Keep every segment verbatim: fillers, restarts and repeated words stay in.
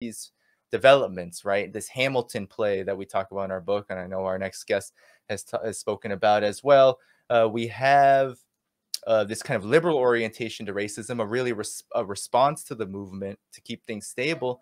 these developments, right? This Hamilton play that we talk about in our book, and I know our next guest has, t has spoken about as well. Uh, we have uh, this kind of liberal orientation to racism, a really res a response to the movement to keep things stable.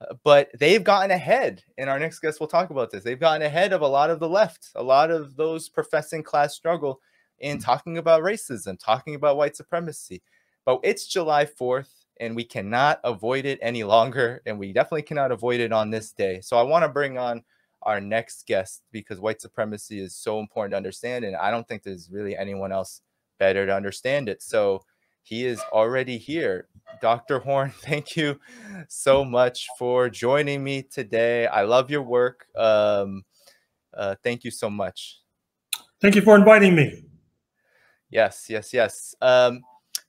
Uh, but they've gotten ahead, and our next guest will talk about this. They've gotten ahead of a lot of the left, a lot of those professing class struggle in talking about racism, talking about white supremacy. But it's July fourth, and we cannot avoid it any longer, and we definitely cannot avoid it on this day. So I want to bring on our next guest because white supremacy is so important to understand, and I don't think there's really anyone else better to understand it. So he is already here. Doctor Horne, thank you so much for joining me today. I love your work. Um, uh, thank you so much. Thank you for inviting me. Yes, yes, yes. Um,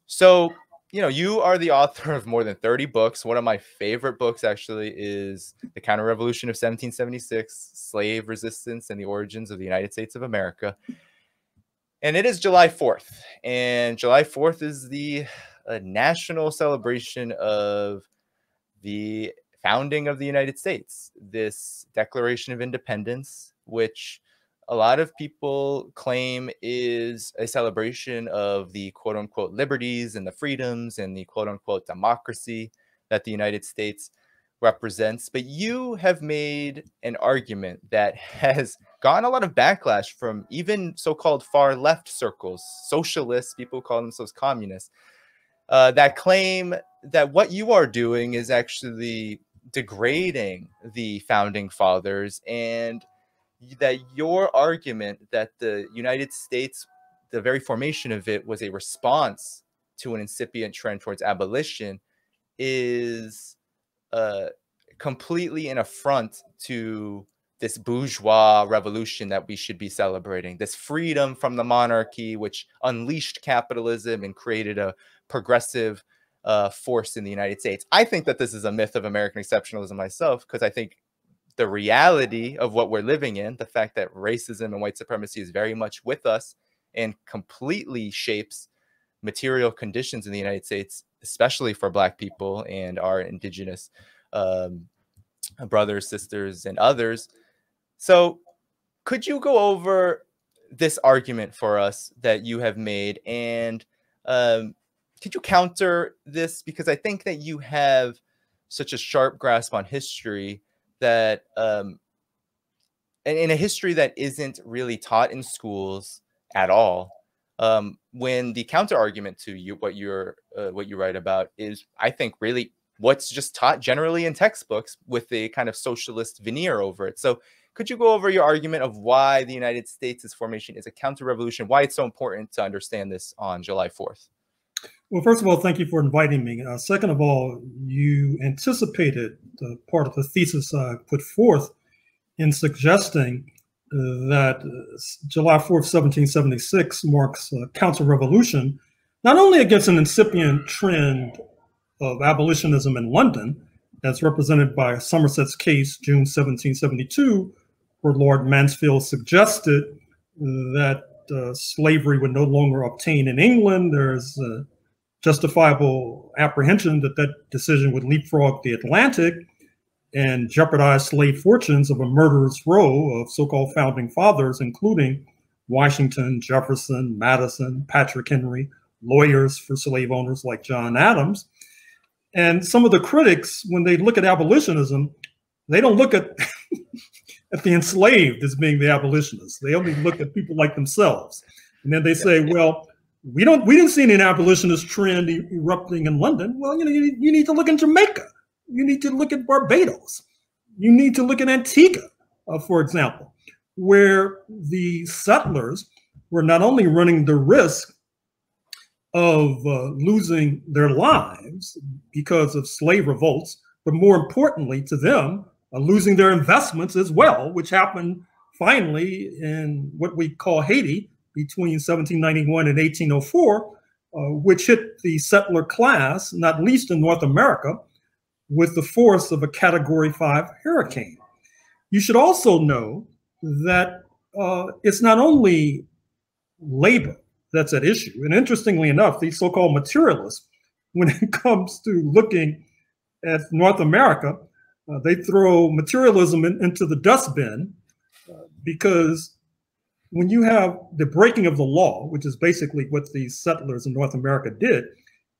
so, you know, you are the author of more than thirty books. One of my favorite books, actually, is The Counter-Revolution of seventeen seventy-six, Slave Resistance and the Origins of the United States of America. And it is July fourth, and July fourth is the uh, national celebration of the founding of the United States, this Declaration of Independence, which a lot of people claim is a celebration of the quote-unquote liberties and the freedoms and the quote-unquote democracy that the United States represents. But you have made an argument that has gotten a lot of backlash from even so-called far left circles, socialists, people who call themselves communists, uh, that claim that what you are doing is actually degrading the founding fathers, and that your argument that the United States, the very formation of it, was a response to an incipient trend towards abolition is uh, completely an affront to this bourgeois revolution that we should be celebrating, this freedom from the monarchy, which unleashed capitalism and created a progressive uh, force in the United States. I think that this is a myth of American exceptionalism myself, because I think the reality of what we're living in, the fact that racism and white supremacy is very much with us and completely shapes material conditions in the United States, especially for Black people and our indigenous um, brothers, sisters, and others. So could you go over this argument for us that you have made, and um, could you counter this? Because I think that you have such a sharp grasp on history that, um, and in a history that isn't really taught in schools at all, um, when the counter argument to you, what you're, uh, what you write about is, I think, really what's just taught generally in textbooks with a kind of socialist veneer over it. So could you go over your argument of why the United States' formation is a counter-revolution, why it's so important to understand this on July fourth? Well, first of all, thank you for inviting me. Uh, second of all, you anticipated the part of the thesis I put forth in suggesting uh, that uh, July fourth, seventeen seventy-six marks a counter-revolution, not only against an incipient trend of abolitionism in London, as represented by Somerset's case, June seventeen seventy-two, where Lord Mansfield suggested that uh, slavery would no longer obtain in England. There's a justifiable apprehension that that decision would leapfrog the Atlantic and jeopardize slave fortunes of a murderer's row of so-called founding fathers, including Washington, Jefferson, Madison, Patrick Henry, lawyers for slave owners like John Adams. And some of the critics, when they look at abolitionism, they don't look at, at the enslaved as being the abolitionists. They only look at people like themselves. And then they say, well, we don't we didn't see any abolitionist trend erupting in London. Well, you know, you, you need to look in Jamaica. You need to look at Barbados. You need to look at Antigua, uh, for example, where the settlers were not only running the risk of uh, losing their lives because of slave revolts, but more importantly to them, uh, losing their investments as well, which happened finally in what we call Haiti between seventeen ninety-one and eighteen oh four, uh, which hit the settler class, not least in North America, with the force of a Category five hurricane. You should also know that uh, it's not only labor that's at issue. And interestingly enough, these so-called materialists, when it comes to looking at North America, Uh, they throw materialism in, into the dustbin uh, because when you have the breaking of the law, which is basically what the settlers in North America did,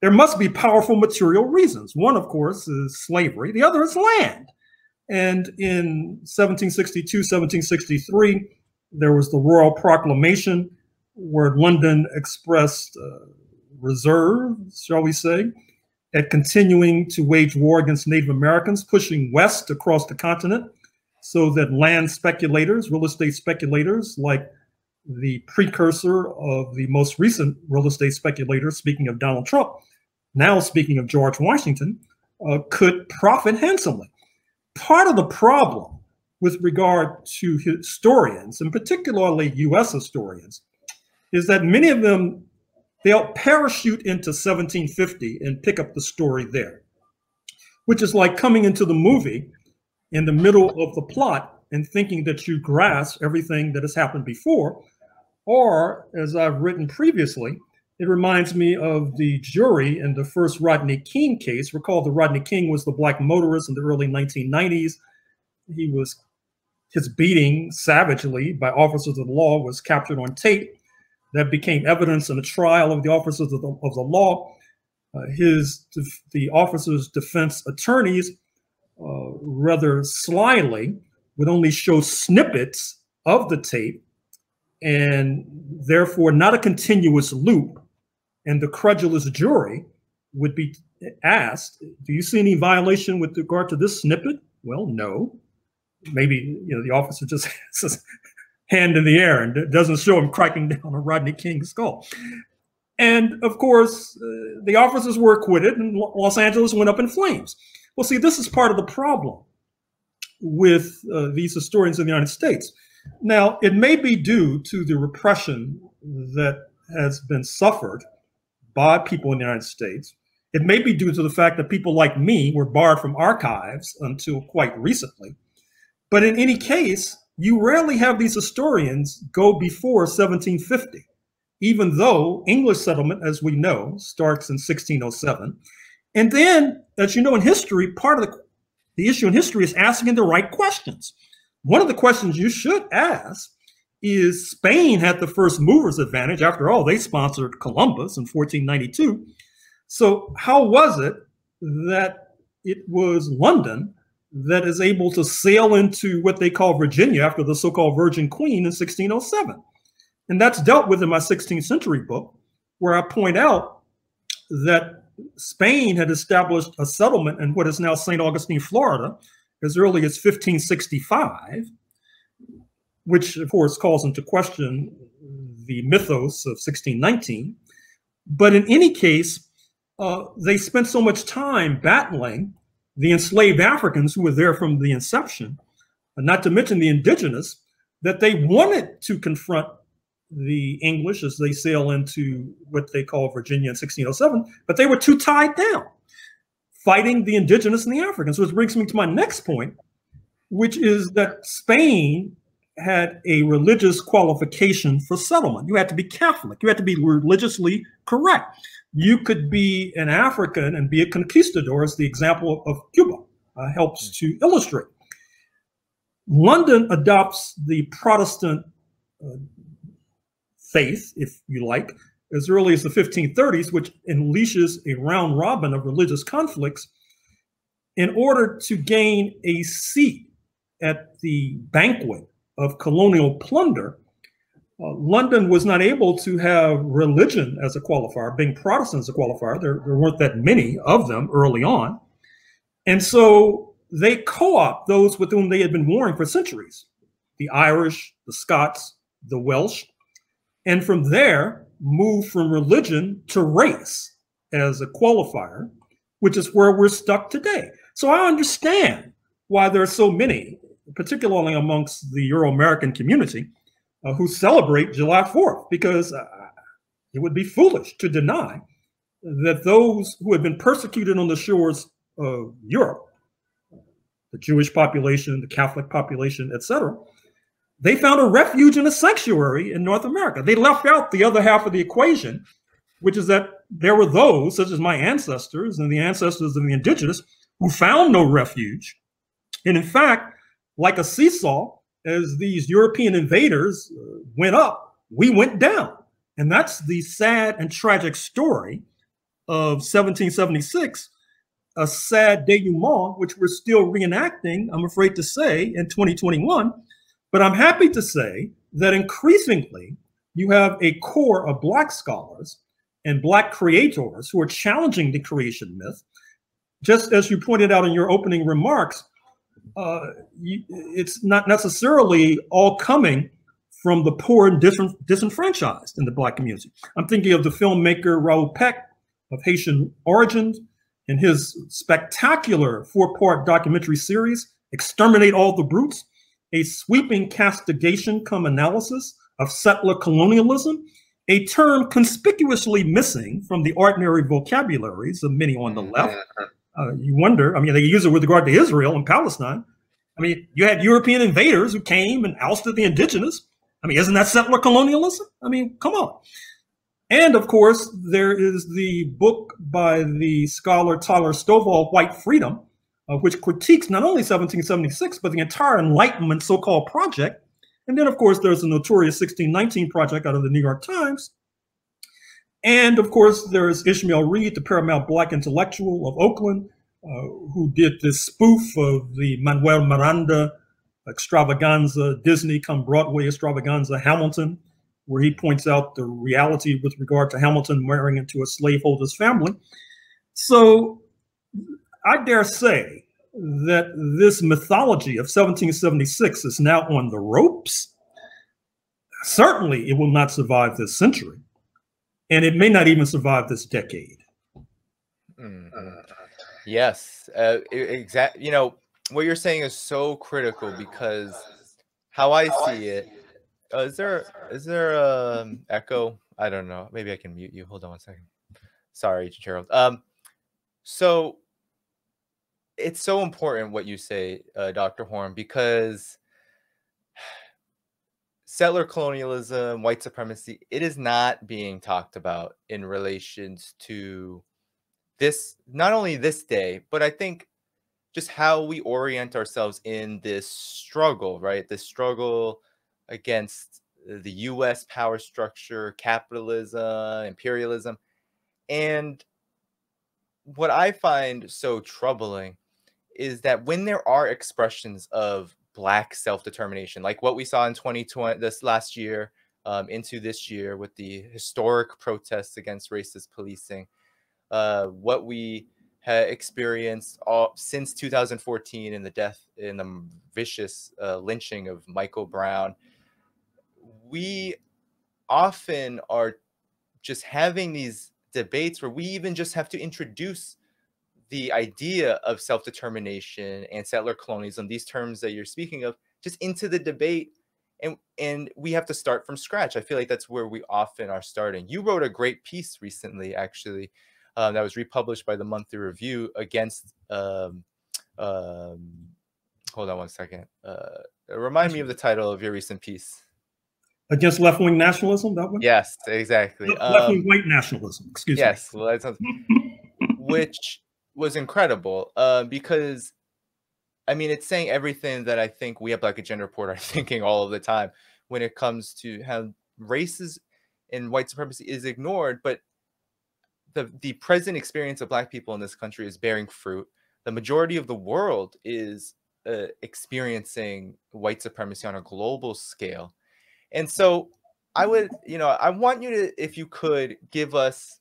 there must be powerful material reasons. One, of course, is slavery. The other is land. And in seventeen sixty-two, seventeen sixty-three, there was the Royal Proclamation where London expressed uh, reserve, shall we say, at continuing to wage war against Native Americans, pushing west across the continent so that land speculators, real estate speculators, like the precursor of the most recent real estate speculator, speaking of Donald Trump, now speaking of George Washington, uh, could profit handsomely. Part of the problem with regard to historians, and particularly U S historians, is that many of them, they'll parachute into seventeen fifty and pick up the story there, which is like coming into the movie in the middle of the plot and thinking that you grasp everything that has happened before. Or, as I've written previously, it reminds me of the jury in the first Rodney King case. Recall that Rodney King was the black motorist in the early nineteen nineties. He was, his beating savagely by officers of the law was captured on tape. That became evidence in the trial of the officers of the, of the law. Uh, his, the officers' defense attorneys, uh, rather slyly, would only show snippets of the tape, and therefore not a continuous loop. And the credulous jury would be asked, do you see any violation with regard to this snippet? Well, no. Maybe, you know, the officer just says, hand in the air, and it doesn't show him cracking down on Rodney King's skull. And of course, uh, the officers were acquitted and Los Angeles went up in flames. Well, see, this is part of the problem with uh, these historians in the United States. Now, it may be due to the repression that has been suffered by people in the United States. It may be due to the fact that people like me were barred from archives until quite recently. But in any case, you rarely have these historians go before seventeen fifty, even though English settlement, as we know, starts in sixteen oh seven. And then, as you know, in history, part of the, the issue in history is asking the right questions. One of the questions you should ask is, Spain had the first mover's advantage. After all, they sponsored Columbus in fourteen ninety-two. So how was it that it was London that is able to sail into what they call Virginia after the so-called Virgin Queen in sixteen oh seven. And that's dealt with in my sixteenth century book, where I point out that Spain had established a settlement in what is now Saint Augustine, Florida, as early as fifteen sixty-five, which of course calls into question the mythos of sixteen nineteen. But in any case, uh, they spent so much time battling the enslaved Africans who were there from the inception, and not to mention the indigenous, that they wanted to confront the English as they sail into what they call Virginia in sixteen oh seven, but they were too tied down, fighting the indigenous and the Africans, which brings me to my next point, which is that Spain had a religious qualification for settlement. You had to be Catholic. You had to be religiously correct. You could be an African and be a conquistador, as the example of Cuba uh, helps to illustrate. London adopts the Protestant uh, faith, if you like, as early as the fifteen thirties, which unleashes a round robin of religious conflicts in order to gain a seat at the banquet of colonial plunder. Uh, London was not able to have religion as a qualifier, being Protestant as a qualifier. There, there weren't that many of them early on. And so they co-opt those with whom they had been warring for centuries, the Irish, the Scots, the Welsh, and from there move from religion to race as a qualifier, which is where we're stuck today. So I understand why there are so many, particularly amongst the Euro-American community, uh, who celebrate July fourth, because uh, it would be foolish to deny that those who have been persecuted on the shores of Europe, the Jewish population, the Catholic population, et cetera, they found a refuge and a sanctuary in North America. They left out the other half of the equation, which is that there were those, such as my ancestors and the ancestors of the indigenous, who found no refuge And in fact, like a seesaw, as these European invaders went up, we went down. And that's the sad and tragic story of seventeen seventy-six, a sad denouement, which we're still reenacting, I'm afraid to say, in twenty twenty-one. But I'm happy to say that increasingly, you have a core of Black scholars and Black creators who are challenging the creation myth. Just as you pointed out in your opening remarks, uh, you, it's not necessarily all coming from the poor and disenfranchised in the Black community. I'm thinking of the filmmaker Raoul Peck of Haitian origins and his spectacular four-part documentary series, Exterminate All the Brutes, a sweeping castigation cum analysis of settler colonialism, a term conspicuously missing from the ordinary vocabularies of many on the left. Uh, you wonder, I mean, they use it with regard to Israel and Palestine. I mean, you had European invaders who came and ousted the indigenous. I mean, isn't that settler colonialism? I mean, come on. And of course, there is the book by the scholar Tyler Stovall, White Freedom, uh, which critiques not only seventeen seventy-six, but the entire Enlightenment so-called project. And then, of course, there's the notorious sixteen nineteen project out of the New York Times. And of course, there's Ishmael Reed, the paramount Black intellectual of Oakland, Uh, who did this spoof of the Manuel Miranda extravaganza, Disney come Broadway extravaganza, Hamilton, where he points out the reality with regard to Hamilton marrying into a slaveholder's family. So I dare say that this mythology of seventeen seventy-six is now on the ropes. Certainly it will not survive this century, and it may not even survive this decade. Mm-hmm. Yes, uh, exactly. You know, what you're saying is so critical, because how I see it, uh, is there is there an echo? I don't know. Maybe I can mute you. Hold on one second. Sorry, Gerald. Um, so it's so important what you say, uh, Doctor Horne, because settler colonialism, white supremacy, it is not being talked about in relations to this, not only this day, but I think just how we orient ourselves in this struggle, right? This struggle against the U S power structure, capitalism, imperialism. And what I find so troubling is that when there are expressions of Black self-determination, like what we saw in twenty twenty, this last year, um, into this year with the historic protests against racist policing, Uh, what we have experienced all, since two thousand fourteen in the death, in the vicious uh, lynching of Michael Brown, we often are just having these debates where we even just have to introduce the idea of self-determination and settler colonialism, these terms that you're speaking of, just into the debate. And, and we have to start from scratch. I feel like that's where we often are starting. You wrote a great piece recently, actually, Um, that was republished by the Monthly Review against, um, um, hold on one second. Uh, remind me of the title of your recent piece. Against left-wing nationalism, that one? Yes, exactly. Le um, left-wing white nationalism, excuse yes, me. Yes, well, that sounds, which was incredible uh, because, I mean, it's saying everything that I think we at Black Agenda Report are thinking all of the time when it comes to how races and white supremacy is ignored, but The, the present experience of Black people in this country is bearing fruit. The majority of the world is uh, experiencing white supremacy on a global scale. And so I would, you know, I want you to, if you could, give us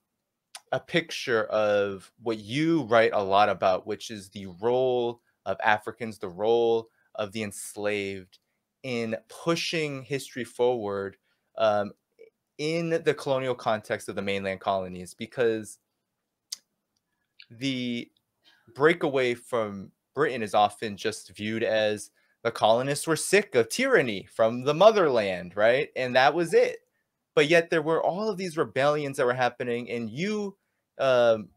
a picture of what you write a lot about, which is the role of Africans, the role of the enslaved in pushing history forward, um, in the colonial context of the mainland colonies, because the breakaway from Britain is often just viewed as the colonists were sick of tyranny from the motherland, right? And that was it. But yet there were all of these rebellions that were happening, and you um,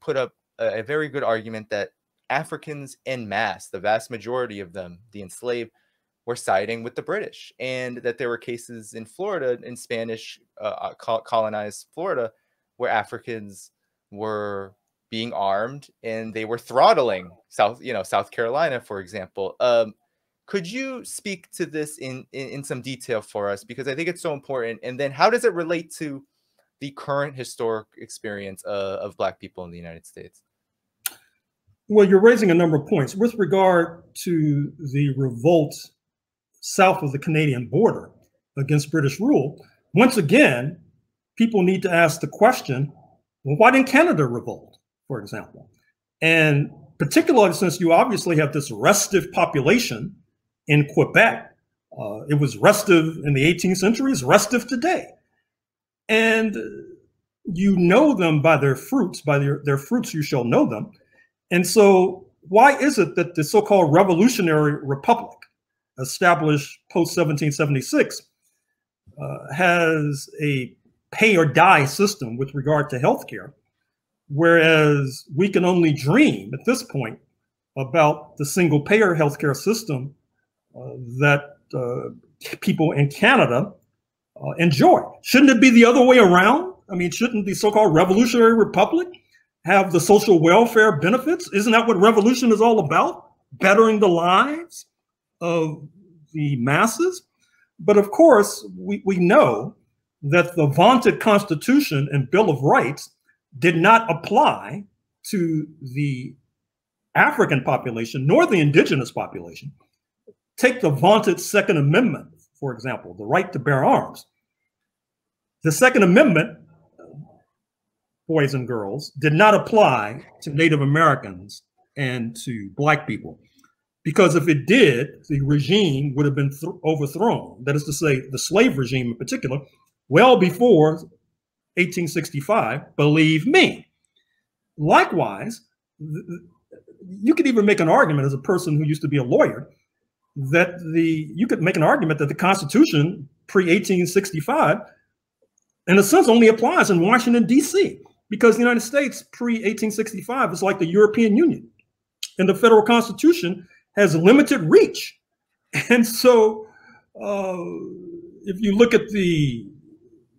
put up a, a very good argument that Africans en masse, the vast majority of them, the enslaved, were siding with the British, and that there were cases in Florida, in Spanish uh, colonized Florida, where Africans were being armed, and they were throttling South, you know, South Carolina, for example. Um, could you speak to this in, in, in some detail for us? Because I think it's so important. And then how does it relate to the current historic experience uh, of Black people in the United States? Well, you're raising a number of points. With regard to the revolt south of the Canadian border against British rule, once again, people need to ask the question, well, why didn't Canada revolt, for example? And particularly since you obviously have this restive population in Quebec. Uh, it was restive in the eighteenth century, it's restive today. And you know them by their fruits, by their, their fruits you shall know them. And so why is it that the so-called revolutionary republic established post seventeen seventy-six uh, has a pay or die system with regard to healthcare, whereas we can only dream at this point about the single payer healthcare system uh, that uh, people in Canada uh, enjoy? Shouldn't it be the other way around? I mean, shouldn't the so-called revolutionary republic have the social welfare benefits? Isn't that what revolution is all about? Bettering the lives of the masses? But of course, we, we know that the vaunted Constitution and Bill of Rights did not apply to the African population, nor the indigenous population. Take the vaunted Second Amendment, for example, the right to bear arms. The Second Amendment, boys and girls, did not apply to Native Americans and to Black people, because if it did, the regime would have been th- overthrown. That is to say, the slave regime in particular, well before eighteen sixty-five, believe me. Likewise, you could even make an argument, as a person who used to be a lawyer, that the you could make an argument that the Constitution pre eighteen sixty-five, in a sense, only applies in Washington, D C, because the United States pre eighteen sixty-five is like the European Union, and the federal Constitution has limited reach. And so uh, if you look at the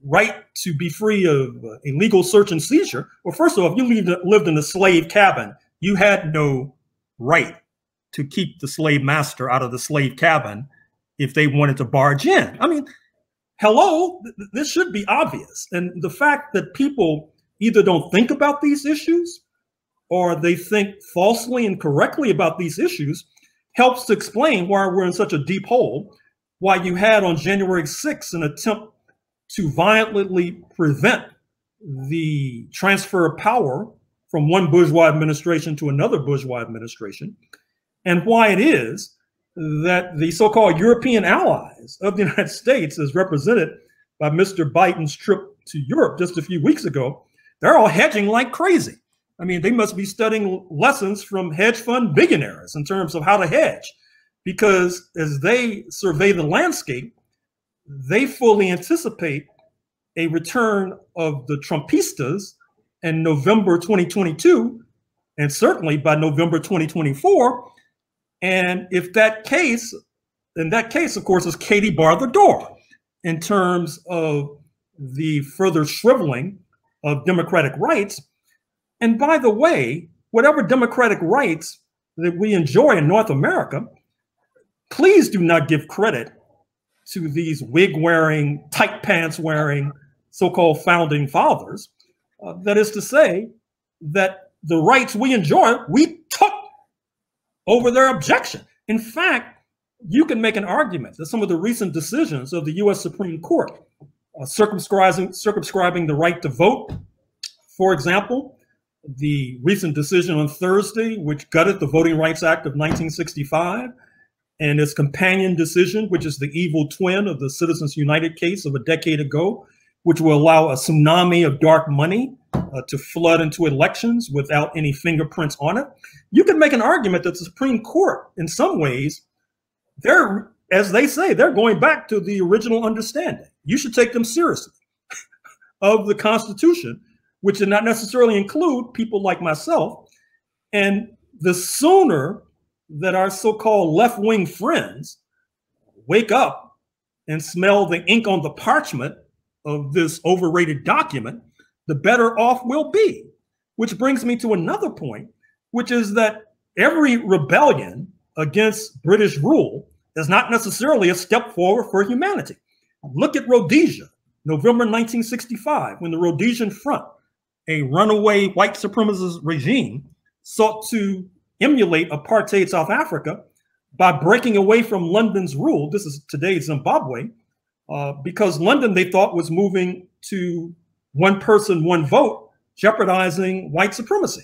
right to be free of uh, illegal search and seizure, well, first of all, if you lived, lived in a slave cabin, you had no right to keep the slave master out of the slave cabin if they wanted to barge in. I mean, hello, th this should be obvious. And the fact that people either don't think about these issues or they think falsely and correctly about these issues helps to explain why we're in such a deep hole, why you had on January sixth an attempt to violently prevent the transfer of power from one bourgeois administration to another bourgeois administration, and why it is that the so-called European allies of the United States, as represented by Mister Biden's trip to Europe just a few weeks ago, they're all hedging like crazy. I mean, they must be studying lessons from hedge fund billionaires in terms of how to hedge, because as they survey the landscape, they fully anticipate a return of the Trumpistas in November twenty twenty-two, and certainly by November twenty twenty-four. And if that case, in that case, of course, is Katie bar the door in terms of the further shriveling of democratic rights. And by the way, whatever democratic rights that we enjoy in North America, please do not give credit to these wig-wearing, tight pants-wearing, so-called founding fathers. Uh, that is to say that the rights we enjoy, we took over their objection. In fact, you can make an argument that some of the recent decisions of the U S Supreme Court, uh, circumscribing, circumscribing the right to vote, for example, the recent decision on Thursday, which gutted the Voting Rights Act of nineteen sixty-five, and its companion decision, which is the evil twin of the Citizens United case of a decade ago, which will allow a tsunami of dark money uh, to flood into elections without any fingerprints on it. You can make an argument that the Supreme Court, in some ways, they're, as they say, they're going back to the original understanding. You should take them seriously of the Constitution, which did not necessarily include people like myself. And the sooner that our so-called left-wing friends wake up and smell the ink on the parchment of this overrated document, the better off we'll be. Which brings me to another point, which is that every rebellion against British rule is not necessarily a step forward for humanity. Look at Rhodesia, November nineteen sixty-five, when the Rhodesian Front, a runaway white supremacist regime, sought to emulate apartheid South Africa by breaking away from London's rule. This is today's Zimbabwe, uh, because London, they thought, was moving to one person, one vote, jeopardizing white supremacy.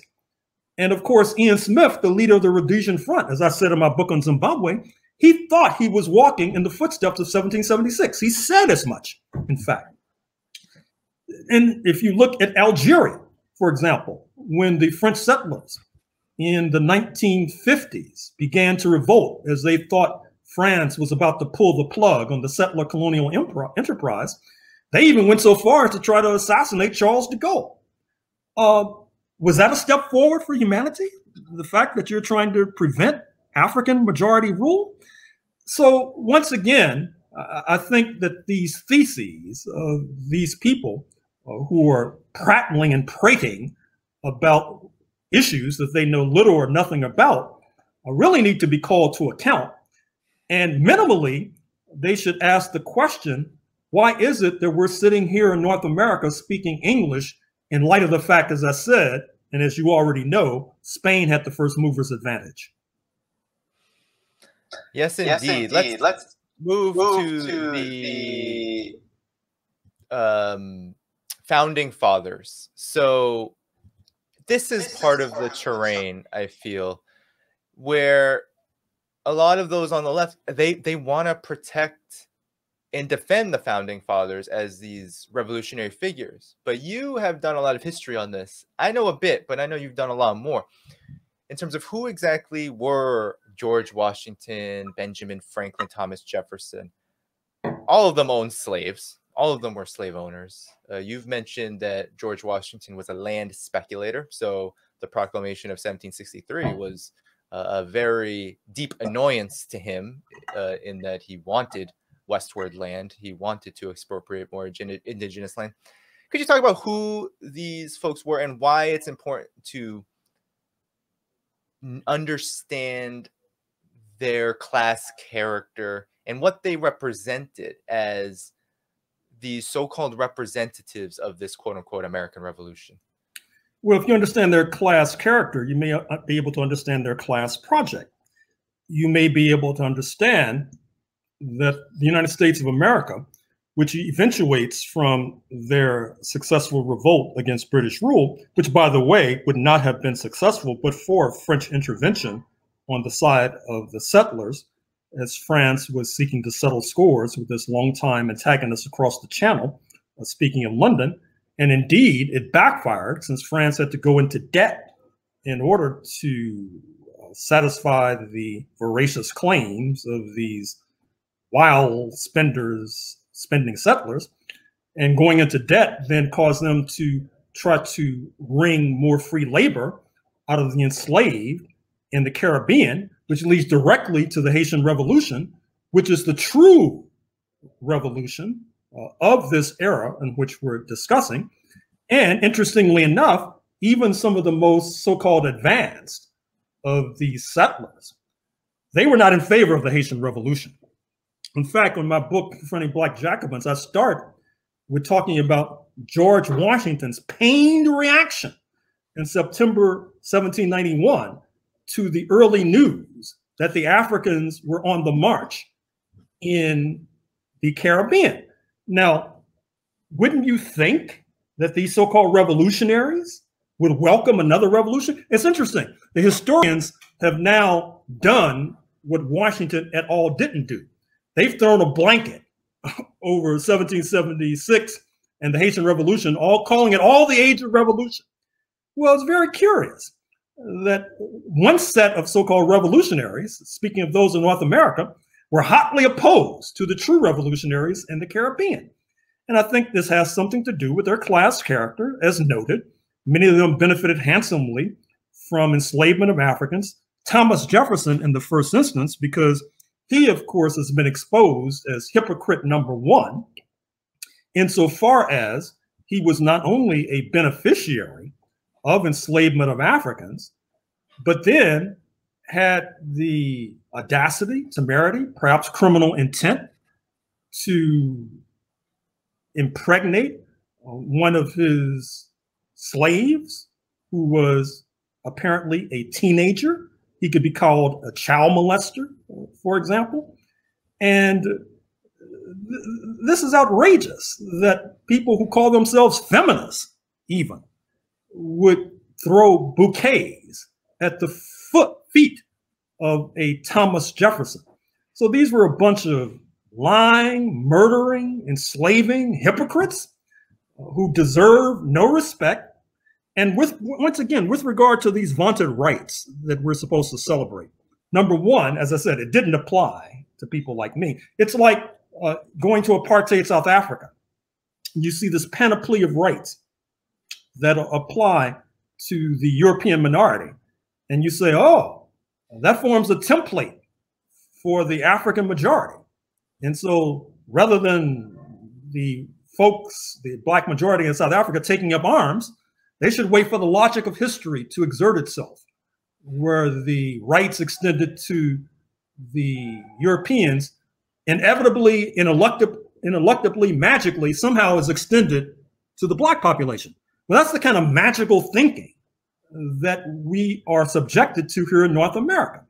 And of course, Ian Smith, the leader of the Rhodesian Front, as I said in my book on Zimbabwe, he thought he was walking in the footsteps of seventeen seventy-six. He said as much, in fact. And if you look at Algeria, for example, when the French settlers in the nineteen fifties began to revolt as they thought France was about to pull the plug on the settler colonial enterprise, they even went so far as to try to assassinate Charles de Gaulle. Uh, was that a step forward for humanity? The fact that you're trying to prevent African majority rule? So once again, I think that these theses of these people who are prattling and prating about issues that they know little or nothing about really need to be called to account. And minimally, they should ask the question, why is it that we're sitting here in North America speaking English in light of the fact, as I said, and as you already know, Spain had the first mover's advantage? Yes, indeed. Yes, indeed. Let's, Let's move, move to, to the, the um, founding fathers. So this is this part is of the terrain, I feel, where a lot of those on the left, they, they want to protect and defend the founding fathers as these revolutionary figures. But you have done a lot of history on this. I know a bit, but I know you've done a lot more. In terms of who exactly were George Washington, Benjamin Franklin, Thomas Jefferson, all of them owned slaves. All of them were slave owners. Uh, you've mentioned that George Washington was a land speculator. So the Proclamation of seventeen sixty-three was uh, a very deep annoyance to him uh, in that he wanted westward land. He wanted to expropriate more indigenous land. Could you talk about who these folks were and why it's important to understand their class character and what they represented as these so-called representatives of this quote-unquote American Revolution? Well, if you understand their class character, you may be able to understand their class project. You may be able to understand that the United States of America, which eventuates from their successful revolt against British rule, which, by the way, would not have been successful but for French intervention on the side of the settlers, as France was seeking to settle scores with this longtime antagonist across the channel, uh, speaking of London. And indeed, it backfired, since France had to go into debt in order to uh, satisfy the voracious claims of these wild spenders, spending settlers, and going into debt then caused them to try to wring more free labor out of the enslaved in the Caribbean, which leads directly to the Haitian Revolution, which is the true revolution uh, of this era in which we're discussing. And interestingly enough, even some of the most so-called advanced of these settlers, they were not in favor of the Haitian Revolution. In fact, in my book, Confronting Black Jacobins, I start with talking about George Washington's pained reaction in September seventeen ninety-one to the early news that the Africans were on the march in the Caribbean. Now, wouldn't you think that these so-called revolutionaries would welcome another revolution? It's interesting. The historians have now done what Washington et al. Didn't do. They've thrown a blanket over seventeen seventy-six and the Haitian Revolution, all calling it all the age of revolution. Well, it's very curious that one set of so-called revolutionaries, speaking of those in North America, were hotly opposed to the true revolutionaries in the Caribbean. And I think this has something to do with their class character, as noted. Many of them benefited handsomely from enslavement of Africans. Thomas Jefferson in the first instance, because he, of course, has been exposed as hypocrite number one, insofar as he was not only a beneficiary of enslavement of Africans, but then had the audacity, temerity, perhaps criminal intent to impregnate one of his slaves who was apparently a teenager. He could be called a child molester, for example. And th this is outrageous that people who call themselves feminists even would throw bouquets at the foot feet of a Thomas Jefferson. So these were a bunch of lying, murdering, enslaving hypocrites who deserve no respect. And with, once again, with regard to these vaunted rights that we're supposed to celebrate, number one, as I said, it didn't apply to people like me. It's like uh, going to apartheid South Africa. You see this panoply of rights that apply to the European minority. And you say, oh, that forms a template for the African majority. And so rather than the folks, the black majority in South Africa taking up arms, they should wait for the logic of history to exert itself, where the rights extended to the Europeans inevitably, ineluctably, ineluctably, magically, somehow is extended to the black population. Well, that's the kind of magical thinking that we are subjected to here in North America.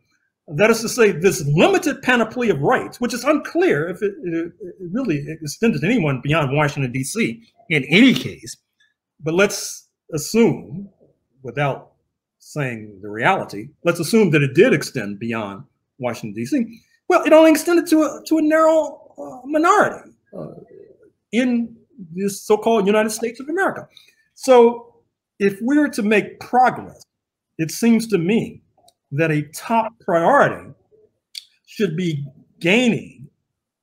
That is to say, this limited panoply of rights, which is unclear if it, it really extended to anyone beyond Washington, D C in any case, but let's assume, without saying the reality, let's assume that it did extend beyond Washington, D C Well, it only extended to a, to a narrow uh, minority uh, in this so-called United States of America. So if we were to make progress, it seems to me that a top priority should be gaining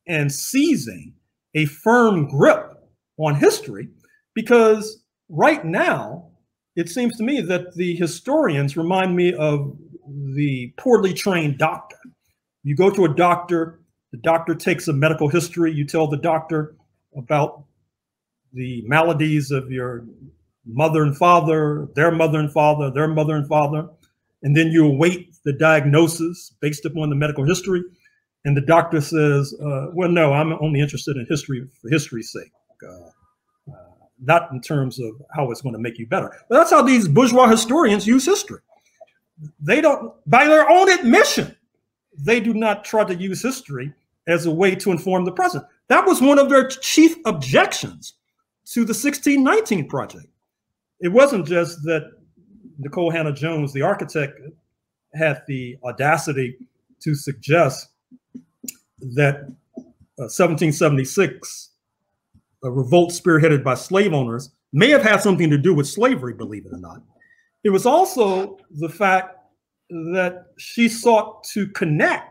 and seizing a firm grip on history, because right now, it seems to me that the historians remind me of the poorly trained doctor. You go to a doctor, the doctor takes a medical history, you tell the doctor about the maladies of your mother and father, their mother and father, their mother and father, and then you await the diagnosis based upon the medical history, and the doctor says, uh, well, no, I'm only interested in history for history's sake. Uh, Not in terms of how it's going to make you better. But that's how these bourgeois historians use history. They don't, by their own admission, they do not try to use history as a way to inform the present. That was one of their chief objections to the sixteen nineteen Project. It wasn't just that Nicole Hannah-Jones, the architect, had the audacity to suggest that uh, seventeen seventy-six, a revolt spearheaded by slave owners, may have had something to do with slavery, believe it or not. It was also the fact that she sought to connect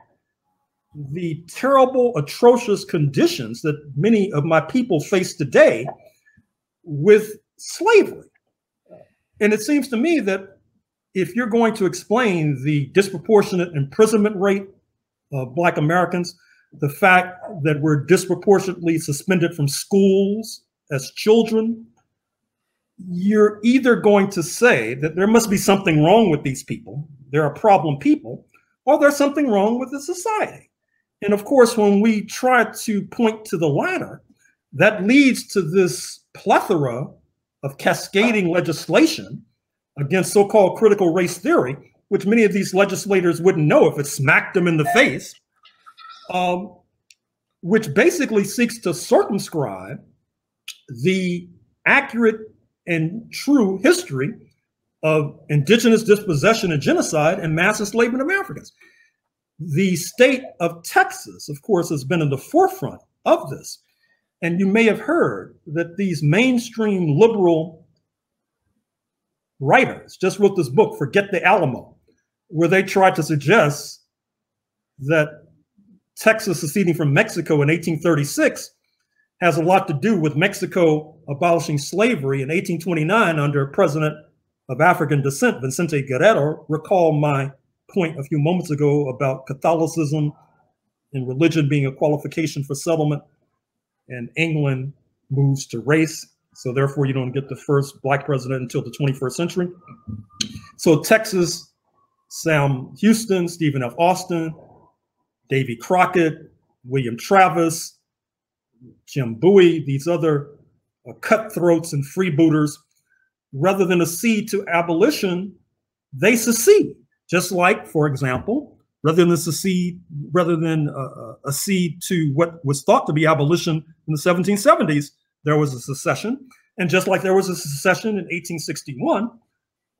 the terrible, atrocious conditions that many of my people face today with slavery. And it seems to me that if you're going to explain the disproportionate imprisonment rate of Black Americans, the fact that we're disproportionately suspended from schools as children, you're either going to say that there must be something wrong with these people, they're a problem people, or there's something wrong with the society. And of course, when we try to point to the latter, that leads to this plethora of cascading legislation against so-called critical race theory, which many of these legislators wouldn't know if it smacked them in the face, Um, which basically seeks to circumscribe the accurate and true history of indigenous dispossession and genocide and mass enslavement of Africans. The state of Texas, of course, has been in the forefront of this. And you may have heard that these mainstream liberal writers just wrote this book, Forget the Alamo, where they tried to suggest that Texas seceding from Mexico in eighteen thirty-six has a lot to do with Mexico abolishing slavery in eighteen twenty-nine under President of African descent, Vicente Guerrero. Recall my point a few moments ago about Catholicism and religion being a qualification for settlement, and England moves to race. So therefore, you don't get the first black president until the twenty-first century. So Texas, Sam Houston, Stephen F. Austin, Davy Crockett, William Travis, Jim Bowie, these other uh, cutthroats and freebooters, rather than accede to abolition, they secede. Just like, for example, rather than secede, rather than uh, accede to what was thought to be abolition in the seventeen seventies, there was a secession. And just like there was a secession in eighteen sixty-one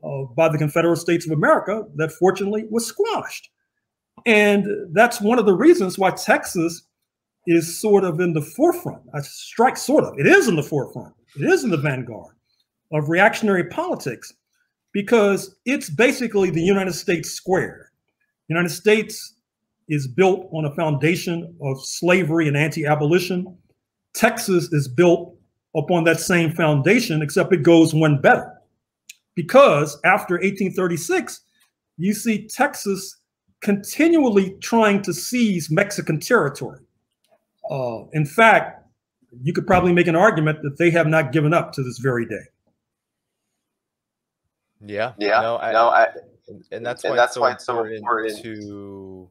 uh, by the Confederate States of America that fortunately was squashed. And that's one of the reasons why Texas is sort of in the forefront. I strike sort of. It is in the forefront. It is in the vanguard of reactionary politics, because it's basically the United States squared. The United States is built on a foundation of slavery and anti-abolition. Texas is built upon that same foundation, except it goes one better. Because after eighteen thirty-six, you see Texas continually trying to seize Mexican territory. Uh, in fact, you could probably make an argument that they have not given up to this very day. Yeah, yeah, no, I, no, I and, and that's and why that's it's so why important, important to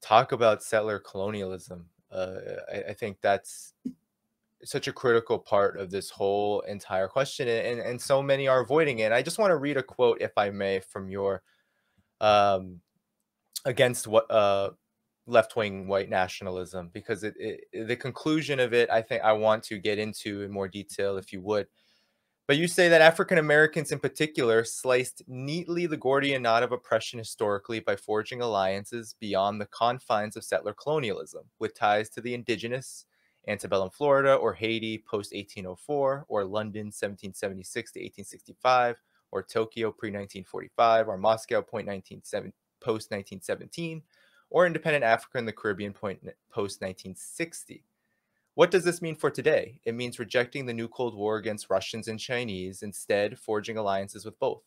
talk about settler colonialism. Uh, I, I think that's such a critical part of this whole entire question, and, and, and so many are avoiding it. And I just want to read a quote, if I may, from your um, against what uh, left-wing white nationalism, because it, it, the conclusion of it, I think I want to get into in more detail, if you would. But you say that African Americans in particular sliced neatly the Gordian knot of oppression historically by forging alliances beyond the confines of settler colonialism with ties to the indigenous, antebellum Florida or Haiti post eighteen oh four, or London seventeen seventy-six to eighteen sixty-five, or Tokyo pre nineteen forty-five, or Moscow post nineteen seventeen, or independent Africa and the Caribbean post nineteen sixty. What does this mean for today? It means rejecting the new Cold War against Russians and Chinese, instead forging alliances with both.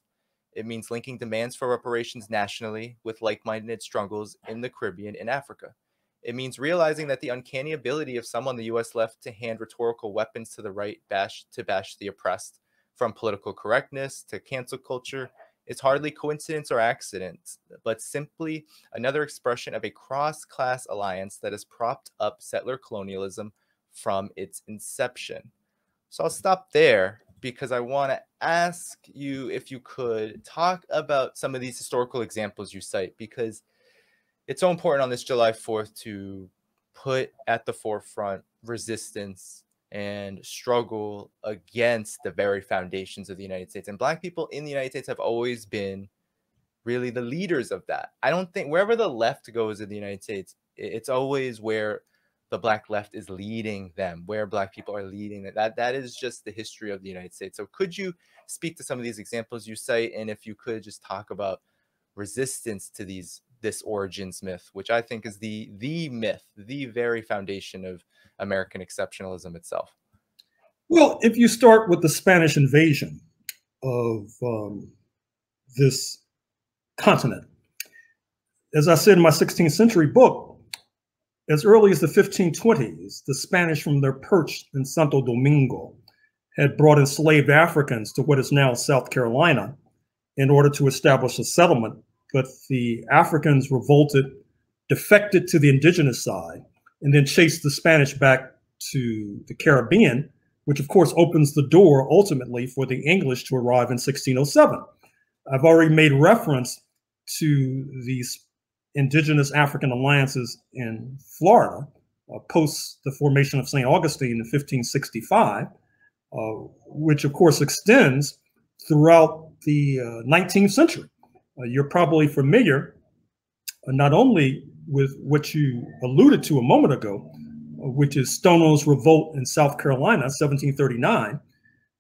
It means linking demands for reparations nationally with like-minded struggles in the Caribbean and Africa. It means realizing that the uncanny ability of some on the U S left to hand rhetorical weapons to the right bash, to bash the oppressed, from political correctness to cancel culture, is hardly coincidence or accident, but simply another expression of a cross-class alliance that has propped up settler colonialism from its inception. So I'll stop there, because I want to ask you if you could talk about some of these historical examples you cite, because it's so important on this July fourth to put at the forefront resistance and struggle against the very foundations of the United States. And Black people in the United States have always been really the leaders of that. I don't think wherever the left goes in the United States, it's always where the Black left is leading them, where Black people are leading them. That, that is just the history of the United States. So could you speak to some of these examples you cite? And if you could just talk about resistance to these, this origins myth, which I think is the, the myth, the very foundation of American exceptionalism itself. Well, if you start with the Spanish invasion of um, this continent, as I said in my sixteenth century book, as early as the fifteen twenties, the Spanish from their perch in Santo Domingo had brought enslaved Africans to what is now South Carolina in order to establish a settlement. But the Africans revolted, defected to the indigenous side, and then chased the Spanish back to the Caribbean, which of course opens the door ultimately for the English to arrive in sixteen oh seven. I've already made reference to these indigenous African alliances in Florida, uh, post the formation of Saint Augustine in fifteen sixty-five, uh, which of course extends throughout the uh, nineteenth century. Uh, you're probably familiar uh, not only with what you alluded to a moment ago, uh, which is Stonewall's revolt in South Carolina, seventeen thirty-nine,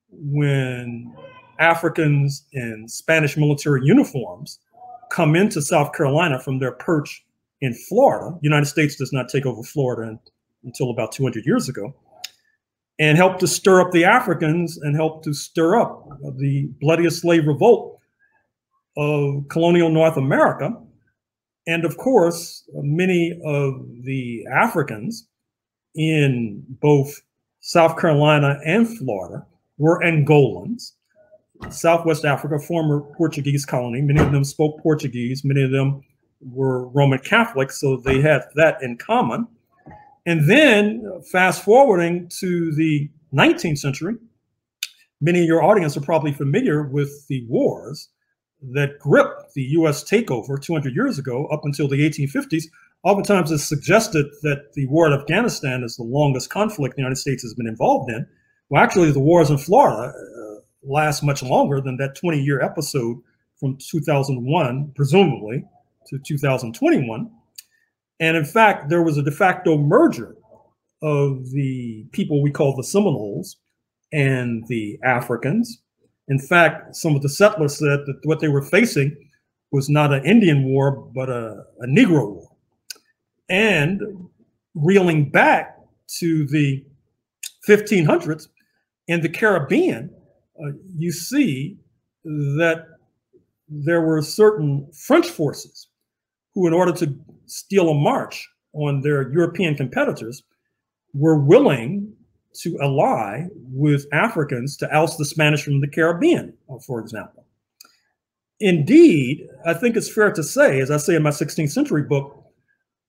when Africans in Spanish military uniforms come into South Carolina from their perch in Florida. United States does not take over Florida in, until about two hundred years ago, and helped to stir up the Africans and helped to stir up the bloodiest slave revolt of colonial North America. And of course, many of the Africans in both South Carolina and Florida were Angolans, Southwest Africa, former Portuguese colony. Many of them spoke Portuguese. Many of them were Roman Catholics, so they had that in common. And then fast forwarding to the nineteenth century, many of your audience are probably familiar with the wars that gripped the U S takeover two hundred years ago up until the eighteen fifties. Oftentimes it's suggested that the war in Afghanistan is the longest conflict the United States has been involved in. Well, actually, the wars in Florida uh, last much longer than that twenty-year episode from two thousand one, presumably, to two thousand twenty-one. And in fact, there was a de facto merger of the people we call the Seminoles and the Africans. In fact, some of the settlers said that what they were facing was not an Indian war, but a, a Negro war. And reeling back to the fifteen hundreds in the Caribbean, uh, you see that there were certain French forces who, in order to steal a march on their European competitors, were willing to ally with Africans to oust the Spanish from the Caribbean, for example. Indeed, I think it's fair to say, as I say in my sixteenth century book,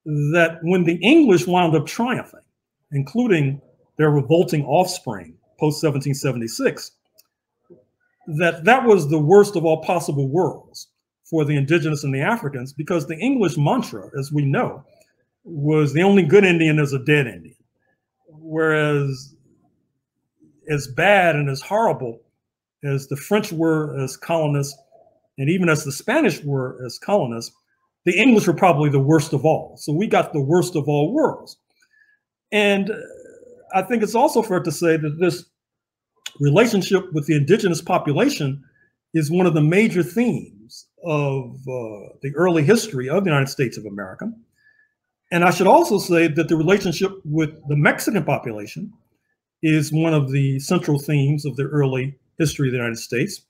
that when the English wound up triumphing, including their revolting offspring post seventeen seventy-six, that that was the worst of all possible worlds for the indigenous and the Africans, because the English mantra, as we know, was the only good Indian is a dead Indian. Whereas as bad and as horrible as the French were as colonists, and even as the Spanish were as colonists, the English were probably the worst of all. So we got the worst of all worlds. And I think it's also fair to say that this relationship with the indigenous population is one of the major themes of uh, the early history of the United States of America. And I should also say that the relationship with the Mexican population is one of the central themes of the early history of the United States.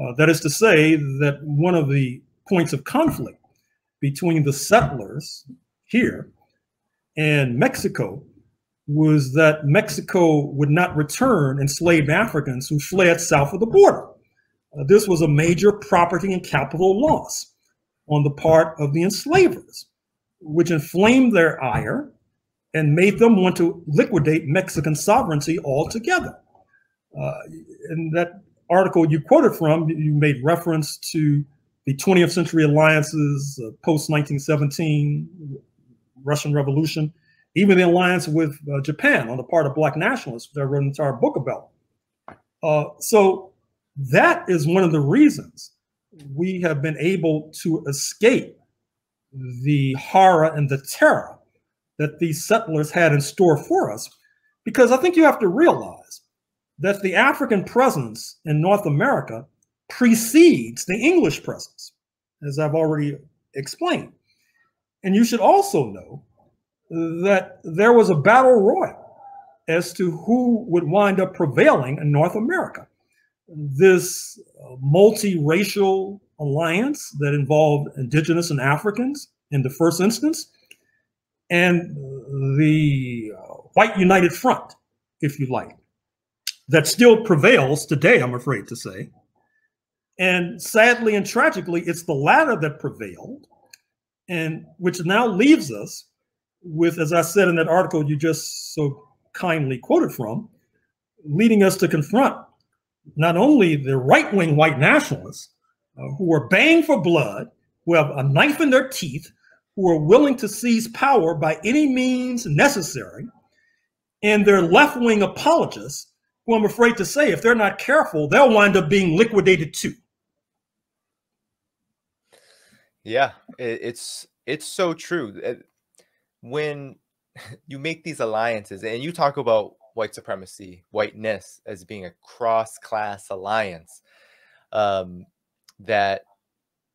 Uh, that is to say that one of the points of conflict between the settlers here and Mexico was that Mexico would not return enslaved Africans who fled south of the border. Uh, this was a major property and capital loss on the part of the enslavers, which inflamed their ire and made them want to liquidate Mexican sovereignty altogether. Uh, in that article you quoted from, you made reference to the twentieth century alliances, uh, post nineteen seventeen, Russian Revolution, even the alliance with uh, Japan on the part of Black nationalists that I wrote an entire book about. Uh, so that is one of the reasons we have been able to escape the horror and the terror that these settlers had in store for us, because I think you have to realize that the African presence in North America precedes the English presence, as I've already explained. And you should also know that there was a battle royal as to who would wind up prevailing in North America. This multiracial alliance that involved indigenous and Africans in the first instance, and the white united front, if you like, that still prevails today, I'm afraid to say. And sadly and tragically, it's the latter that prevailed, and which now leaves us with, as I said in that article you just so kindly quoted from, leading us to confront not only the right-wing white nationalists uh, who are baying for blood, who have a knife in their teeth, who are willing to seize power by any means necessary, and their left-wing apologists, who I'm afraid to say, if they're not careful, they'll wind up being liquidated too. Yeah, it's it's so true. When you make these alliances, and you talk about white supremacy, whiteness as being a cross-class alliance um, that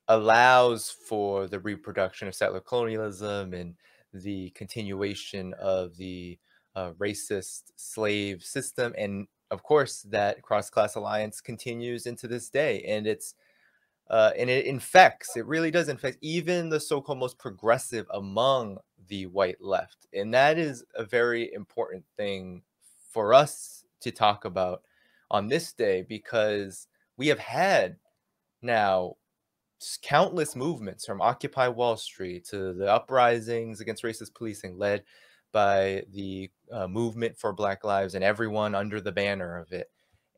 allows for the reproduction of settler colonialism and the continuation of the uh, racist slave system, and of course that cross-class alliance continues into this day, and it's uh, and it infects. It really does infect even the so-called most progressive among the white left, and that is a very important thing for us to talk about on this day, because we have had now countless movements from Occupy Wall Street to the uprisings against racist policing led by the uh, movement for Black Lives and everyone under the banner of it.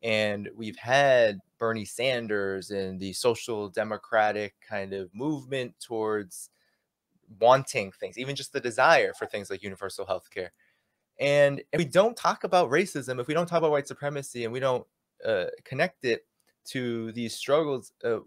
And we've had Bernie Sanders and the social democratic kind of movement towards wanting things, even just the desire for things like universal health care. And if we don't talk about racism, if we don't talk about white supremacy, and we don't uh, connect it to these struggles, uh,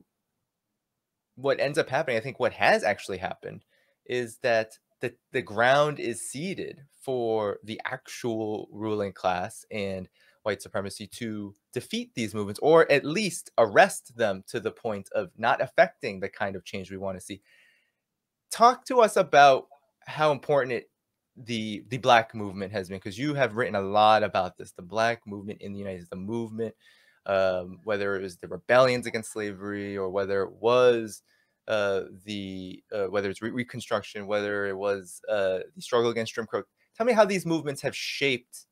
what ends up happening, I think what has actually happened, is that the, the ground is seeded for the actual ruling class and white supremacy to defeat these movements, or at least arrest them to the point of not affecting the kind of change we want to see. Talk to us about how important it, the the Black movement has been, because you have written a lot about this, the Black movement in the United States, the movement, um, whether it was the rebellions against slavery, or whether it was uh, the uh, whether it's re Reconstruction, whether it was uh, the struggle against Jim Crow. Tell me how these movements have shaped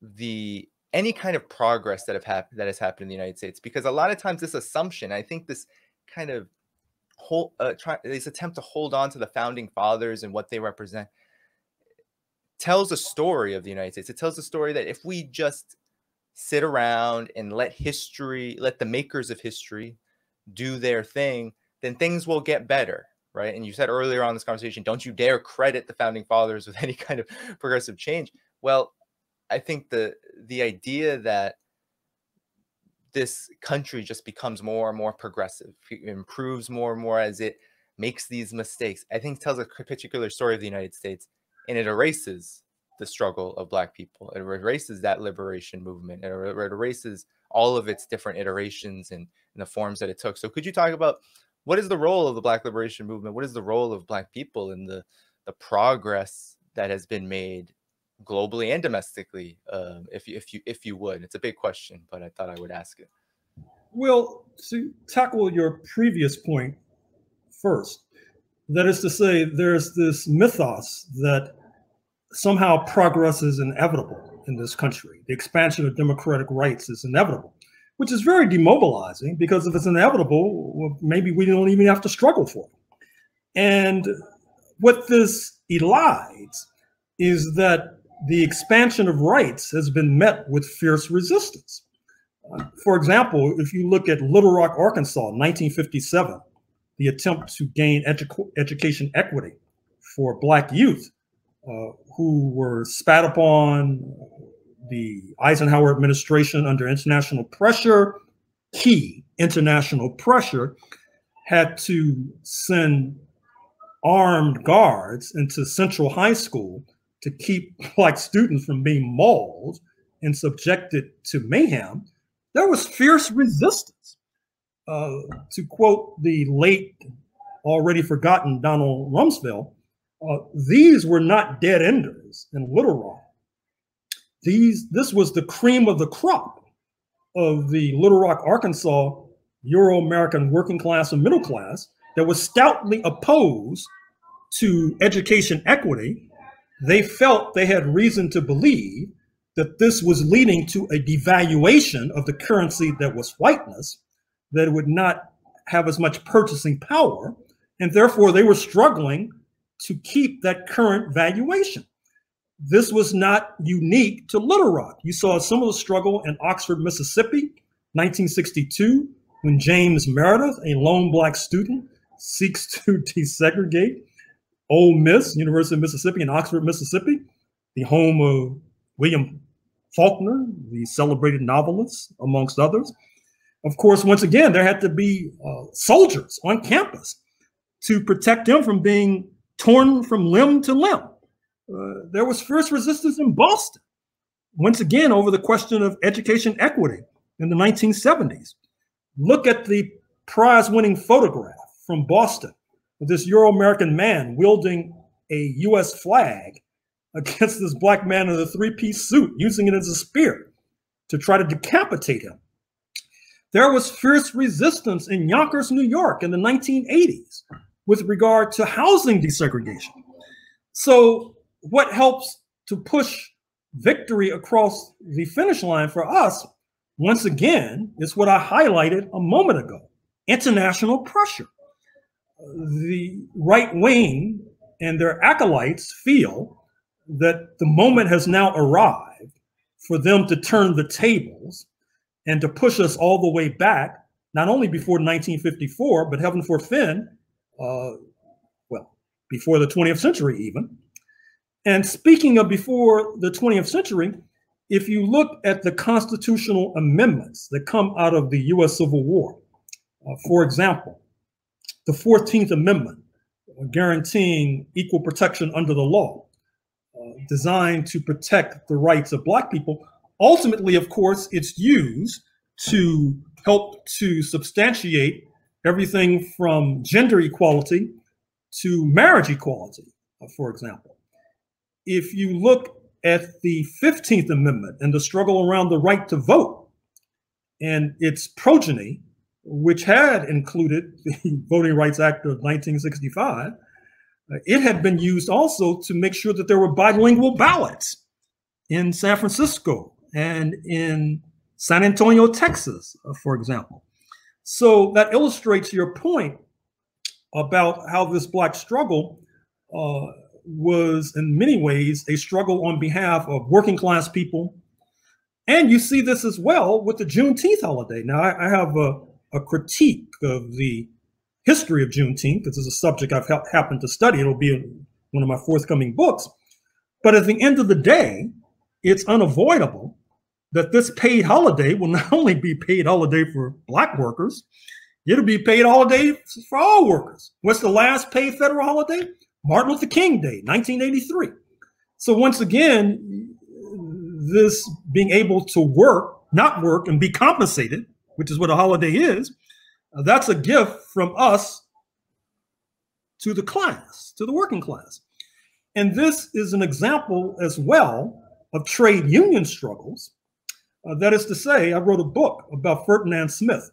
the any kind of progress that have happened that has happened in the United States, because a lot of times this assumption, I think this kind of Whole, uh, try, this attempt to hold on to the founding fathers and what they represent tells a story of the United States. It tells a story that if we just sit around and let history, let the makers of history do their thing, then things will get better, right? And you said earlier on in this conversation, don't you dare credit the founding fathers with any kind of progressive change. Well, I think the the idea that this country just becomes more and more progressive, it improves more and more as it makes these mistakes, I think tells a particular story of the United States, and it erases the struggle of Black people. It erases that liberation movement. It erases all of its different iterations and, and the forms that it took. So could you talk about what is the role of the Black liberation movement? What is the role of Black people in the, the progress that has been made globally and domestically, um, if you if you if you would? It's a big question, but I thought I would ask it. Well, to tackle your previous point first, that is to say, there's this mythos that somehow progress is inevitable in this country. The expansion of democratic rights is inevitable, which is very demobilizing, because if it's inevitable, well, maybe we don't even have to struggle for it. And what this elides is that the expansion of rights has been met with fierce resistance. Uh, for example, if you look at Little Rock, Arkansas, nineteen fifty-seven, the attempt to gain edu education equity for Black youth uh, who were spat upon, the Eisenhower administration under international pressure, key international pressure, had to send armed guards into Central High School to keep Black students from being mauled and subjected to mayhem. There was fierce resistance. Uh, to quote the late, already forgotten Donald Rumsfeld, uh, these were not dead enders in Little Rock. These, this was the cream of the crop of the Little Rock, Arkansas, Euro-American working class and middle class that was stoutly opposed to education equity. They felt they had reason to believe that this was leading to a devaluation of the currency that was whiteness, that it would not have as much purchasing power, and therefore they were struggling to keep that current valuation. This was not unique to Little Rock. You saw some of the struggle in Oxford, Mississippi, nineteen sixty-two, when James Meredith, a lone Black student, seeks to desegregate Ole Miss, University of Mississippi, and Oxford, Mississippi, the home of William Faulkner, the celebrated novelist, amongst others. Of course, once again, there had to be uh, soldiers on campus to protect them from being torn from limb to limb. Uh, there was fierce resistance in Boston, once again, over the question of education equity in the nineteen seventies. Look at the prize-winning photograph from Boston, this Euro-American man wielding a U S flag against this Black man in a three-piece suit, using it as a spear to try to decapitate him. There was fierce resistance in Yonkers, New York in the nineteen eighties with regard to housing desegregation. So what helps to push victory across the finish line for us Once again, it's what I highlighted a moment ago, international pressure. The right wing and their acolytes feel that the moment has now arrived for them to turn the tables and to push us all the way back, not only before nineteen fifty-four, but heaven forfend, uh, well, before the twentieth century even. And speaking of before the twentieth century, if you look at the constitutional amendments that come out of the U S Civil War, uh, for example, the fourteenth Amendment, guaranteeing equal protection under the law, uh, designed to protect the rights of Black people. Ultimately, of course, it's used to help to substantiate everything from gender equality to marriage equality, uh, for example. If you look at the fifteenth Amendment and the struggle around the right to vote and its progeny, which had included the Voting Rights Act of nineteen sixty-five, it had been used also to make sure that there were bilingual ballots in San Francisco and in San Antonio, Texas, for example. So that illustrates your point about how this Black struggle uh, was in many ways a struggle on behalf of working class people. And you see this as well with the Juneteenth holiday. Now, I, I have a a critique of the history of Juneteenth. This is a subject I've ha happened to study. It'll be in one of my forthcoming books. But at the end of the day, it's unavoidable that this paid holiday will not only be paid holiday for Black workers, it'll be paid holiday for all workers. What's the last paid federal holiday? Martin Luther King Day, nineteen eighty-three. So once again, this being able to work, not work, and be compensated, which is what a holiday is, uh, that's a gift from us to the class, to the working class. And this is an example as well of trade union struggles. Uh, that is to say, I wrote a book about Ferdinand Smith,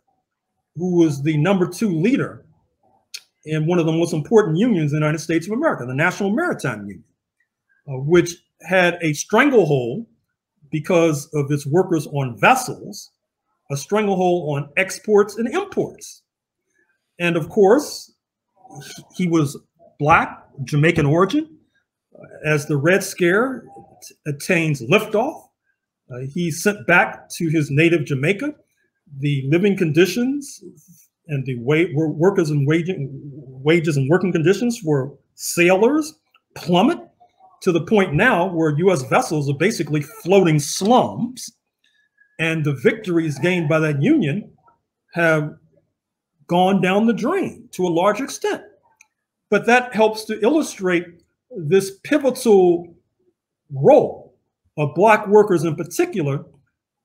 who was the number two leader in one of the most important unions in the United States of America, the National Maritime Union, uh, which had a stranglehold because of its workers on vessels, a stranglehold on exports and imports. And of course, he was Black, Jamaican origin. As the Red Scare attains liftoff, uh, he's sent back to his native Jamaica. The living conditions and the way workers and waging, wages and working conditions for sailors plummet to the point now where U S vessels are basically floating slums. And the victories gained by that union have gone down the drain to a large extent. But that helps to illustrate this pivotal role of Black workers in particular,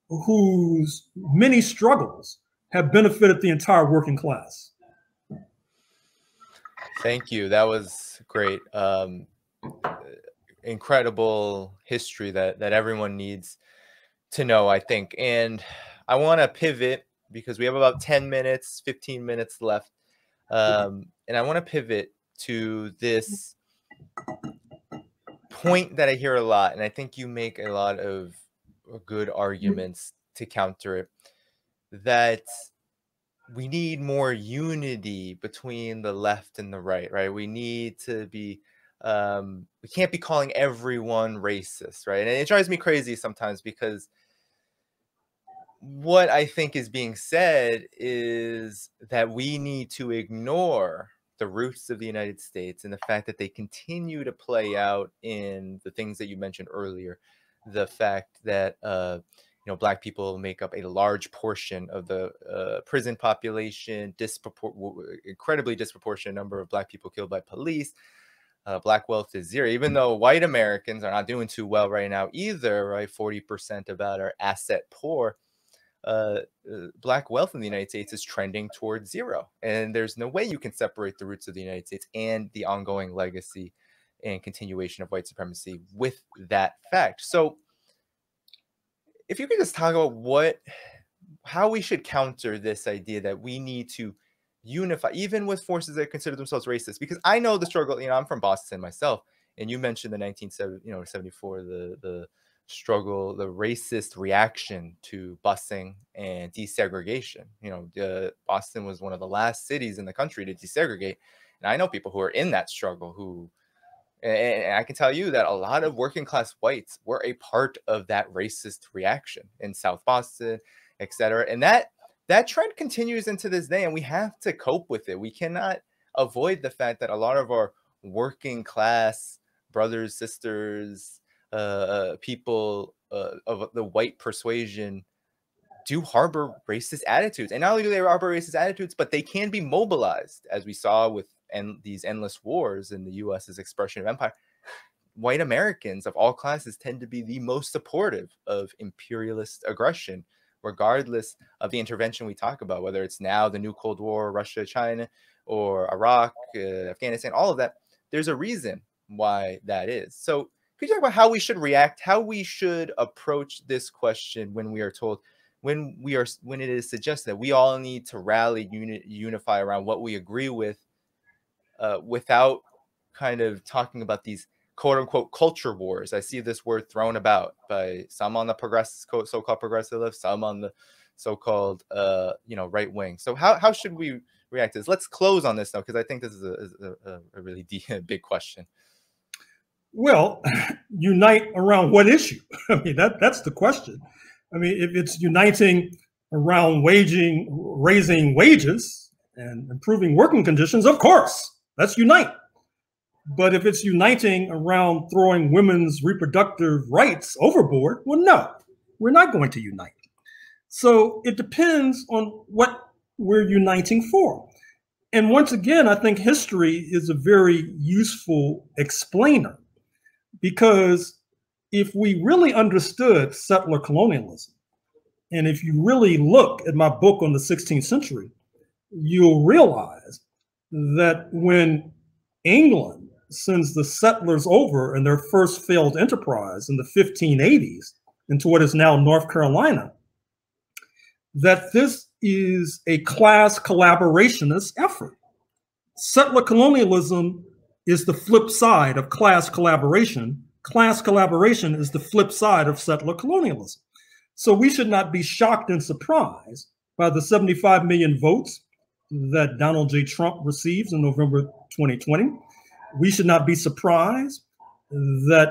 whose many struggles have benefited the entire working class. Thank you. That was great. Um, incredible history that, that everyone needs to know, I think. And I want to pivot because we have about ten minutes, fifteen minutes left. Um, and I want to pivot to this point that I hear a lot. And I think you make a lot of good arguments to counter it, that we need more unity between the left and the right, right? We need to be um, we can't be calling everyone racist, right? And it drives me crazy sometimes because what I think is being said is that we need to ignore the roots of the United States and the fact that they continue to play out in the things that you mentioned earlier. The fact that, uh, you know, Black people make up a large portion of the uh, prison population, dispropor- incredibly disproportionate number of Black people killed by police. Uh, Black wealth is zero, even though white Americans are not doing too well right now either, right? forty percent about are asset poor. Uh, uh, Black wealth in the United States is trending towards zero. And there's no way you can separate the roots of the United States and the ongoing legacy and continuation of white supremacy with that fact. So if you could just talk about what, how we should counter this idea that we need to unify, even with forces that consider themselves racist, because I know the struggle. You know, I'm from Boston myself, and you mentioned the nineteen seventy-four, you know, seventy-four, the the struggle, the racist reaction to busing and desegregation. You know, the, Boston was one of the last cities in the country to desegregate. And I know people who are in that struggle who, and I can tell you that a lot of working class whites were a part of that racist reaction in South Boston, et cetera. And that, that trend continues into this day, and we have to cope with it. We cannot avoid the fact that a lot of our working class brothers, sisters, uh, people uh, of the white persuasion do harbor racist attitudes. And not only do they harbor racist attitudes, but they can be mobilized, as we saw with and these endless wars in the U S's expression of empire. White Americans of all classes tend to be the most supportive of imperialist aggression, regardless of the intervention we talk about, whether it's now the new Cold War, Russia, China, or Iraq, uh, Afghanistan, all of that. There's a reason why that is. So could you talk about how we should react, how we should approach this question when we are told, when we are, when it is suggested that we all need to rally, uni unify around what we agree with, Uh, without kind of talking about these quote unquote culture wars. I see this word thrown about by some on the progress, so-called progressive left, some on the so-called, uh, you know, right wing. So how, how should we react to this? Let's close on this now, because I think this is a, is a, a really deep, a big question. Well, unite around what issue? I mean, that, that's the question. I mean, if it's uniting around waging, raising wages and improving working conditions, of course. Let's unite. But if it's uniting around throwing women's reproductive rights overboard, well, no, we're not going to unite. So it depends on what we're uniting for. And once again, I think history is a very useful explainer, because if we really understood settler colonialism, and if you really look at my book on the sixteenth century, you'll realize that when England sends the settlers over in their first failed enterprise in the fifteen eighties into what is now North Carolina, that this is a class collaborationist effort. Settler colonialism is the flip side of class collaboration. Class collaboration is the flip side of settler colonialism. So we should not be shocked and surprised by the seventy-five million votes that Donald J. Trump receives in November twenty twenty. We should not be surprised that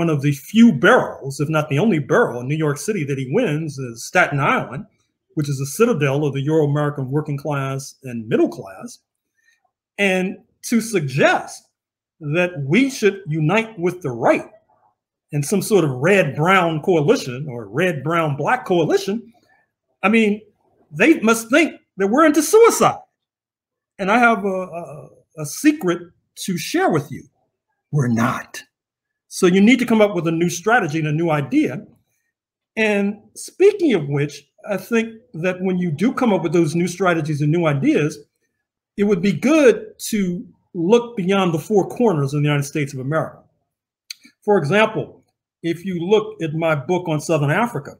one of the few barrels, if not the only barrel in New York City that he wins, is Staten Island, which is a citadel of the Euro-American working class and middle class. And to suggest that we should unite with the right in some sort of red-brown coalition or red-brown-black coalition, I mean, they must think that we're into suicide. And I have a, a, a secret to share with you. We're not. So you need to come up with a new strategy and a new idea. And speaking of which, I think that when you do come up with those new strategies and new ideas, it would be good to look beyond the four corners in the United States of America. For example, if you look at my book on Southern Africa,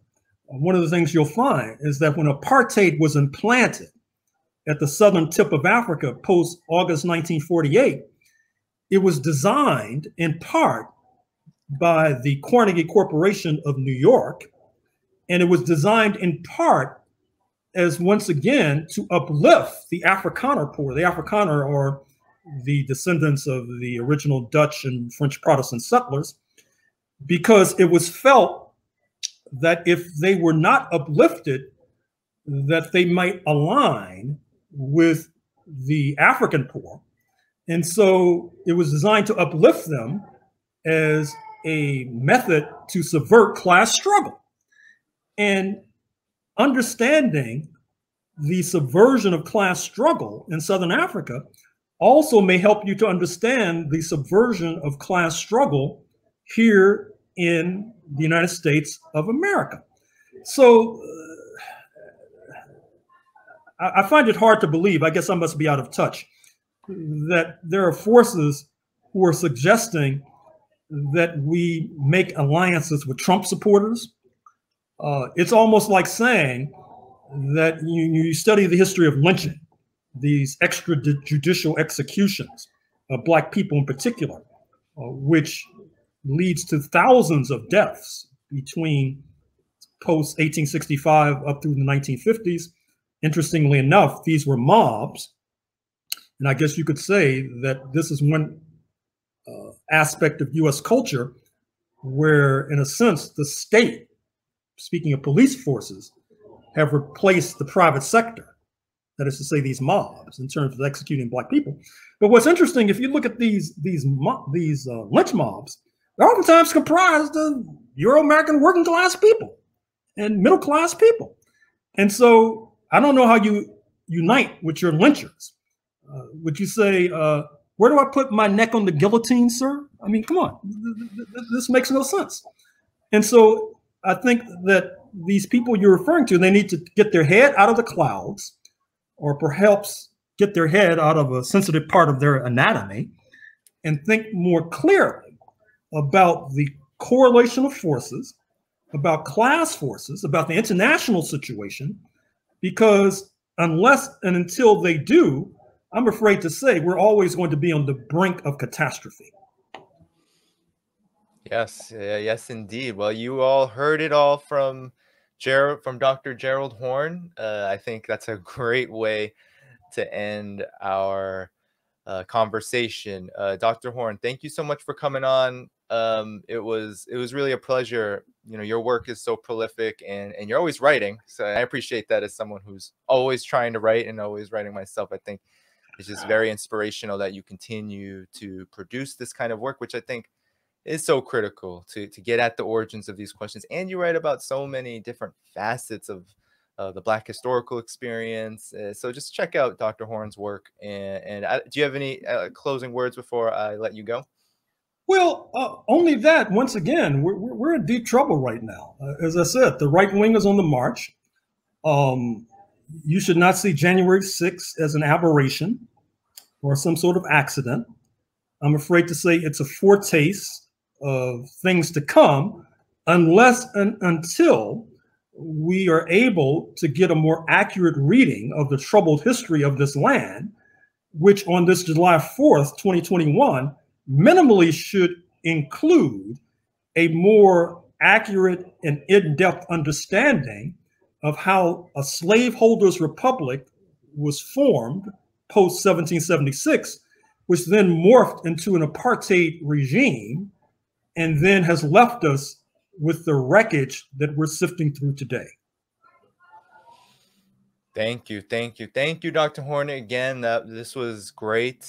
one of the things you'll find is that when apartheid was implanted at the southern tip of Africa post August nineteen forty-eight, it was designed in part by the Carnegie Corporation of New York. And it was designed in part as, once again, to uplift the Afrikaner poor. The Afrikaner are the descendants of the original Dutch and French Protestant settlers, because it was felt that if they were not uplifted, that they might align with the African poor. And so it was designed to uplift them as a method to subvert class struggle. And understanding the subversion of class struggle in Southern Africa also may help you to understand the subversion of class struggle here in the United States of America. So uh, I, I find it hard to believe, I guess I must be out of touch, that there are forces who are suggesting that we make alliances with Trump supporters. Uh, it's almost like saying that you, you study the history of lynching, these extrajudicial executions of Black people in particular, uh, which leads to thousands of deaths between post eighteen sixty-five up through the nineteen fifties. Interestingly enough, these were mobs. And I guess you could say that this is one uh, aspect of U S culture where, in a sense, the state, speaking of police forces, have replaced the private sector, that is to say these mobs, in terms of executing black people. But what's interesting, if you look at these, these, these uh, lynch mobs, they're oftentimes comprised of Euro-American working class people and middle class people. And so I don't know how you unite with your lynchers. Uh, would you say, uh, where do I put my neck on the guillotine, sir? I mean, come on, this makes no sense. And so I think that these people you're referring to, they need to get their head out of the clouds, or perhaps get their head out of a sensitive part of their anatomy, and think more clearly about the correlation of forces, about class forces, about the international situation, because unless and until they do, I'm afraid to say we're always going to be on the brink of catastrophe. Yes, uh, yes, indeed. Well, you all heard it all from Ger from Doctor Gerald Horne. Uh, I think that's a great way to end our uh, conversation. Uh, Doctor Horne, thank you so much for coming on. Um, it was it was really a pleasure. You know, your work is so prolific, and and you're always writing. So I appreciate that as someone who's always trying to write and always writing myself. I think it's just very inspirational that you continue to produce this kind of work, which I think is so critical to, to get at the origins of these questions. And you write about so many different facets of uh, the Black historical experience. Uh, so just check out Doctor Horne's work. And, and I, do you have any uh, closing words before I let you go? Well, uh, only that, once again, we're, we're in deep trouble right now. Uh, as I said, the right wing is on the march. Um, You should not see January sixth as an aberration or some sort of accident. I'm afraid to say it's a foretaste of things to come, unless and until we are able to get a more accurate reading of the troubled history of this land, which on this July fourth, twenty twenty-one, minimally should include a more accurate and in-depth understanding of how a slaveholder's republic was formed post seventeen seventy-six, which then morphed into an apartheid regime, and then has left us with the wreckage that we're sifting through today. Thank you, thank you, thank you, Doctor Horne. Again, that, this was great.